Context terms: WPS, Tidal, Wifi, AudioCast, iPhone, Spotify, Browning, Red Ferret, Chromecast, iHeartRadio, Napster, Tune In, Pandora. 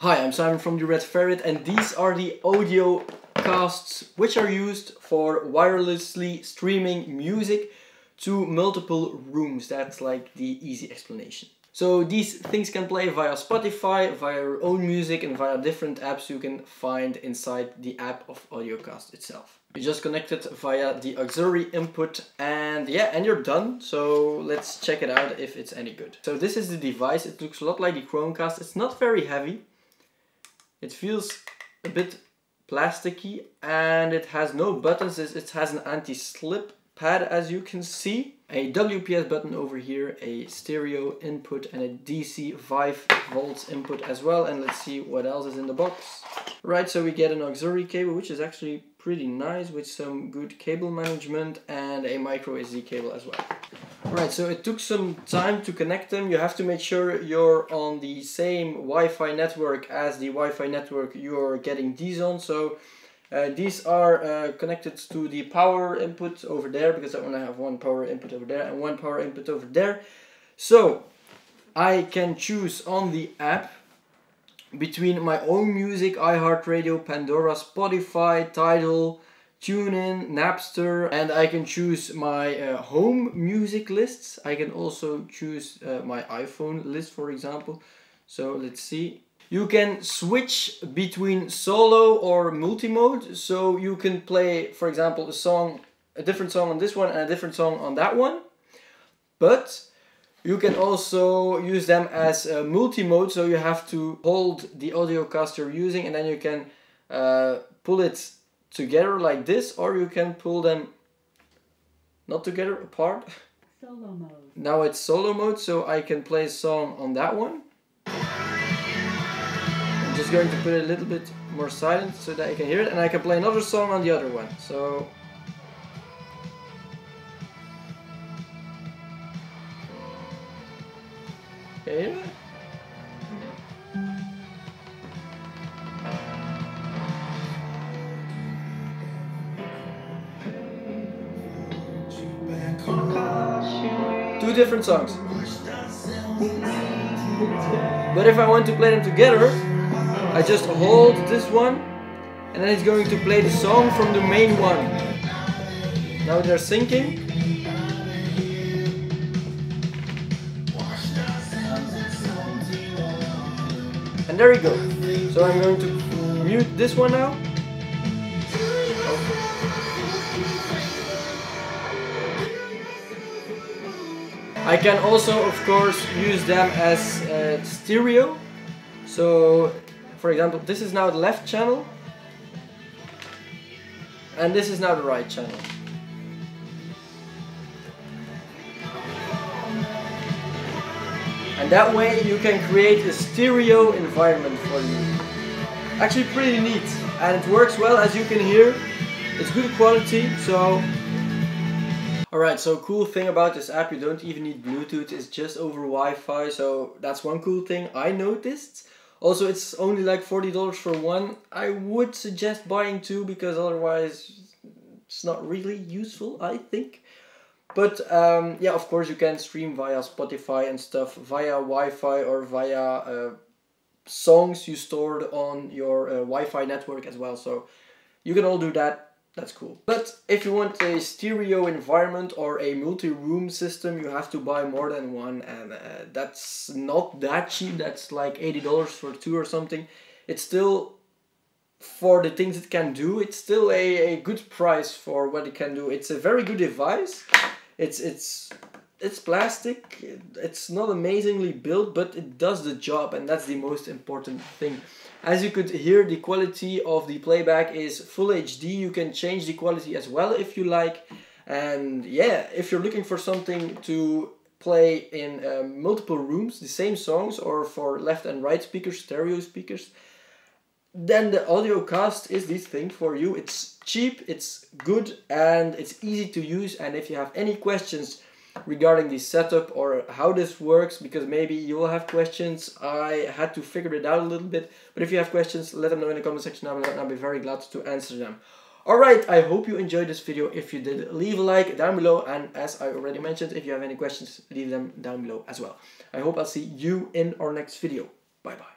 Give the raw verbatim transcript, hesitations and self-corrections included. Hi, I'm Simon from the Red Ferret, and these are the AudioCasts, which are used for wirelessly streaming music to multiple rooms. That's like the easy explanation. So these things can play via Spotify, via your own music, and via different apps you can find inside the app of AudioCast itself. You just connect it via the auxiliary input, and yeah, and you're done. So let's check it out if it's any good. So this is the device. It looks a lot like the Chromecast. It's not very heavy. It feels a bit plasticky, and it has no buttons. It has an anti-slip pad, as you can see, a W P S button over here, a stereo input, and a D C five volts input as well. And let's see what else is in the box. Right, so we get an auxiliary cable, which is actually pretty nice, with some good cable management, and a micro S D cable as well. Right, so it took some time to connect them. You have to make sure you're on the same Wi-Fi network as the Wi-Fi network you're getting these on. So Uh, these are uh, connected to the power input over there, because I want to have one power input over there and one power input over there. So I can choose on the app between my own music, iHeartRadio, Pandora, Spotify, Tidal, Tune In, Napster, and I can choose my uh, home music lists. I can also choose uh, my iPhone list, for example. So let's see. You can switch between solo or multi-mode, so you can play, for example, a song, a different song on this one and a different song on that one. But you can also use them as a multi-mode, so you have to hold the AudioCast you're using, and then you can uh, pull it together like this, or you can pull them not together, apart. Solo mode. Now it's solo mode, so I can play a song on that one. Just going to put it a little bit more silent so that you can hear it, and I can play another song on the other one. So can you hear it? Two different songs. But if I want to play them together, I just hold this one, and then it's going to play the song from the main one. Now they're syncing. And there we go. So I'm going to mute this one now. I can also, of course, use them as uh, stereo. So, for example, this is now the left channel, and this is now the right channel. And that way you can create a stereo environment for you. Actually pretty neat, and it works well, as you can hear. It's good quality, so... Alright, so cool thing about this app, you don't even need Bluetooth, it's just over Wi-Fi, so that's one cool thing I noticed. Also, it's only like forty dollars for one. I would suggest buying two, because otherwise it's not really useful, I think. But um, yeah, of course you can stream via Spotify and stuff, via Wi-Fi, or via uh, songs you stored on your uh, Wi-Fi network as well. So you can all do that. That's cool. But if you want a stereo environment or a multi-room system, you have to buy more than one, and uh, that's not that cheap. That's like eighty dollars for two or something. It's still, for the things it can do, it's still a, a good price for what it can do. It's a very good device. It's, it's, it's plastic. It's not amazingly built, but it does the job, and that's the most important thing. As you could hear, the quality of the playback is full H D. You can change the quality as well if you like. And yeah, if you're looking for something to play in uh, multiple rooms, the same songs, or for left and right speakers, stereo speakers, then the AudioCast is this thing for you. It's cheap, it's good, and it's easy to use. And if you have any questions regarding the setup or how this works, because maybe you will have questions, I had to figure it out a little bit, but if you have questions, let them know in the comment section now, and I'll be very glad to answer them. Alright, I hope you enjoyed this video. If you did, leave a like down below, and as I already mentioned, if you have any questions, leave them down below as well. I hope I'll see you in our next video. Bye bye.